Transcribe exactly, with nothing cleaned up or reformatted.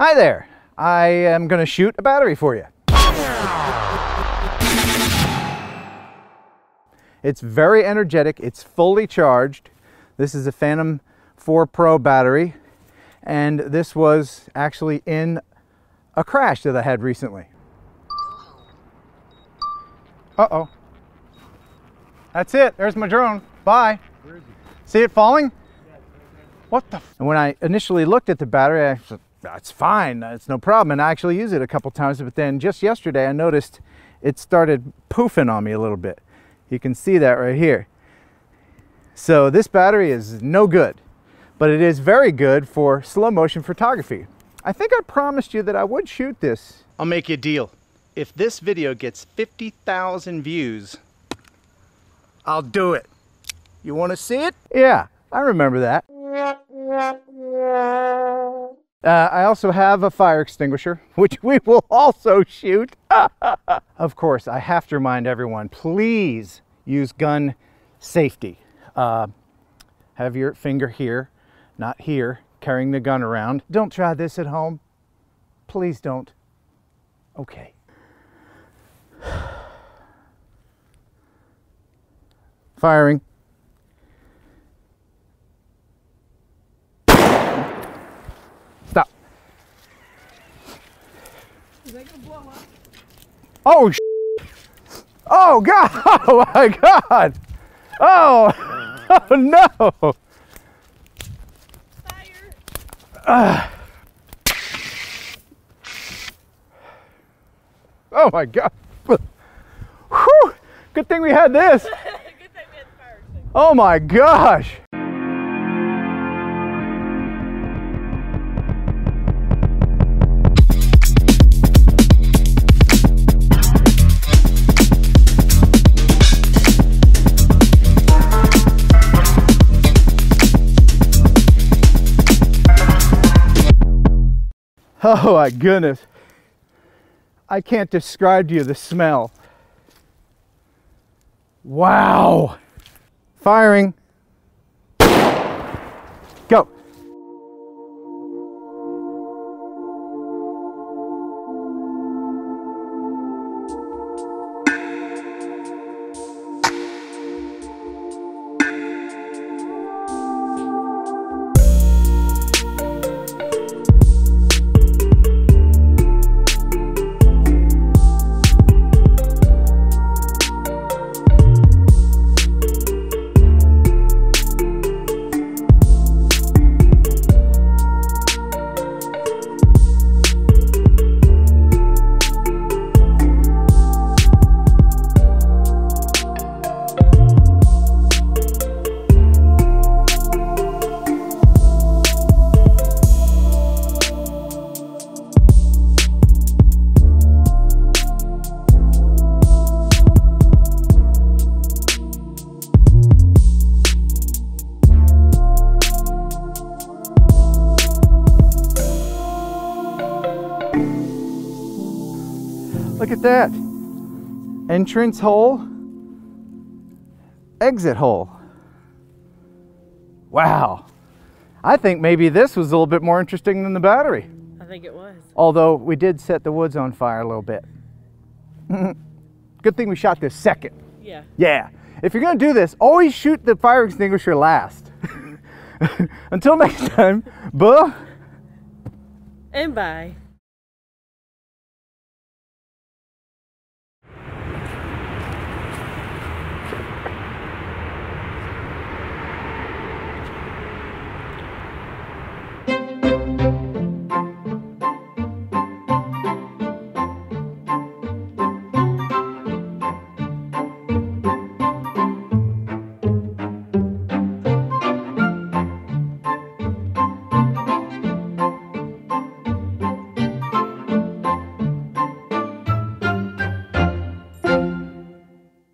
Hi there, I am going to shoot a battery for you. It's very energetic, it's fully charged. This is a Phantom four Pro battery, and this was actually in a crash that I had recently. Uh-oh. That's it, there's my drone, bye. Where is it? See it falling? Yeah, it's right there. What the f- And when I initially looked at the battery, I said, that's fine, it's no problem, and I actually used it a couple times, but then just yesterday I noticed it started poofing on me a little bit. You can see that right here. So this battery is no good, but it is very good for slow motion photography. I think I promised you that I would shoot this. I'll make you a deal. If this video gets fifty thousand views, I'll do it. You want to see it? Yeah, I remember that. Uh, I also have a fire extinguisher, which we will also shoot. Of course, I have to remind everyone, please use gun safety. Uh, have your finger here, not here, carrying the gun around. Don't try this at home. Please don't. Okay. Firing. Stop. Is that gonna blow up? Oh, sh oh God! Oh my God! Oh, oh no! Fire! Uh. Oh my God! Whew. Good thing we had this. Good thing we had the fire extinguisher. Oh my gosh! Oh my goodness, I can't describe to you the smell. Wow. Firing. Go. Look at that. Entrance hole, exit hole. Wow. I think maybe this was a little bit more interesting than the battery. I think it was. Although we did set the woods on fire a little bit. Good thing we shot this second. Yeah. Yeah. If you're gonna do this, always shoot the fire extinguisher last. Until next time, buh. And bye.